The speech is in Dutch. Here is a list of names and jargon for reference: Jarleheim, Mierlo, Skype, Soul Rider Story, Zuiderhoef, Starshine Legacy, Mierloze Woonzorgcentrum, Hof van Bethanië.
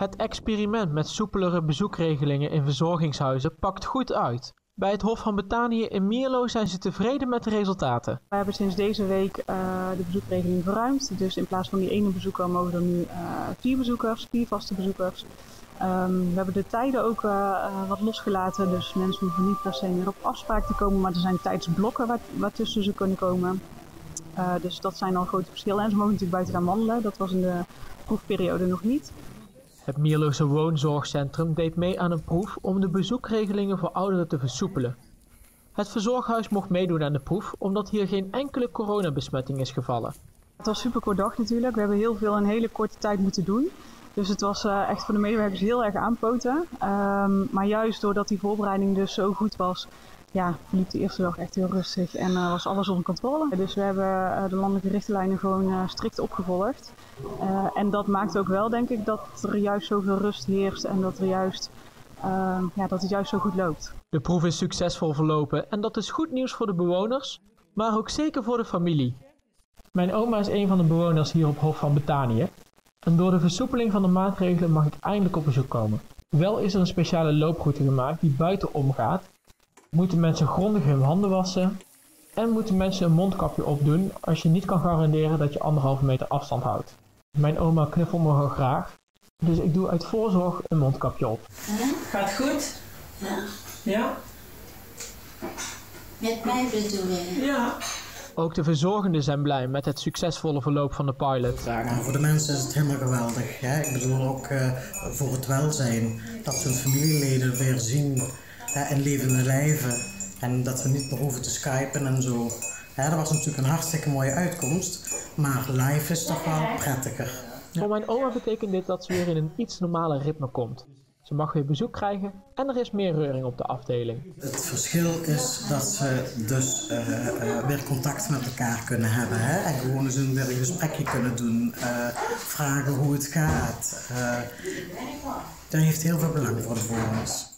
Het experiment met soepelere bezoekregelingen in verzorgingshuizen pakt goed uit. Bij het Hof van Bethanië in Mierlo zijn ze tevreden met de resultaten. We hebben sinds deze week de bezoekregeling verruimd. Dus in plaats van die ene bezoeker mogen er nu 4 vaste bezoekers. We hebben de tijden ook wat losgelaten. Dus mensen hoeven niet per se meer op afspraak te komen. Maar er zijn tijdsblokken waartussen ze kunnen komen. Dus dat zijn al grote verschillen. En ze mogen natuurlijk buiten gaan wandelen. Dat was in de proefperiode nog niet. Het Mierloze Woonzorgcentrum deed mee aan een proef om de bezoekregelingen voor ouderen te versoepelen. Het verzorghuis mocht meedoen aan de proef omdat hier geen enkele coronabesmetting is gevallen. Het was een superkort dag natuurlijk. We hebben heel veel in een hele korte tijd moeten doen. Dus het was echt voor de medewerkers heel erg aanpoten. Maar juist doordat die voorbereiding dus zo goed was, ja, liep de eerste dag echt heel rustig en was alles onder controle. Dus we hebben de landelijke richtlijnen gewoon strikt opgevolgd. En dat maakt ook wel, denk ik, dat er juist zoveel rust heerst en dat, dat het juist zo goed loopt. De proef is succesvol verlopen en dat is goed nieuws voor de bewoners, maar ook zeker voor de familie. Mijn oma is een van de bewoners hier op Hof van Bethanië. En door de versoepeling van de maatregelen mag ik eindelijk op bezoek komen. Wel is er een speciale looproute gemaakt die buiten omgaat. Moeten mensen grondig hun handen wassen en moeten mensen een mondkapje opdoen als je niet kan garanderen dat je 1,5 meter afstand houdt. Mijn oma knuffelt me gewoon graag, dus ik doe uit voorzorg een mondkapje op. Ja? Gaat goed? Ja. Ja? Met mij bedoelen. Ja. Ook de verzorgenden zijn blij met het succesvolle verloop van de pilot. Nou, voor de mensen is het helemaal geweldig. Hè? Ik bedoel ook voor het welzijn, dat ze hun familieleden weer zien. En levende lijven. En dat we niet meer hoeven te skypen en zo. Ja, dat was natuurlijk een hartstikke mooie uitkomst. Maar live is toch wel prettiger. Ja. Voor mijn oma betekent dit dat ze weer in een iets normaler ritme komt. Ze mag weer bezoek krijgen en er is meer reuring op de afdeling. Het verschil is dat ze dus weer contact met elkaar kunnen hebben. Hè? En gewoon eens weer een gesprekje kunnen doen. Vragen hoe het gaat. Daar heeft heel veel belang voor de bewoners.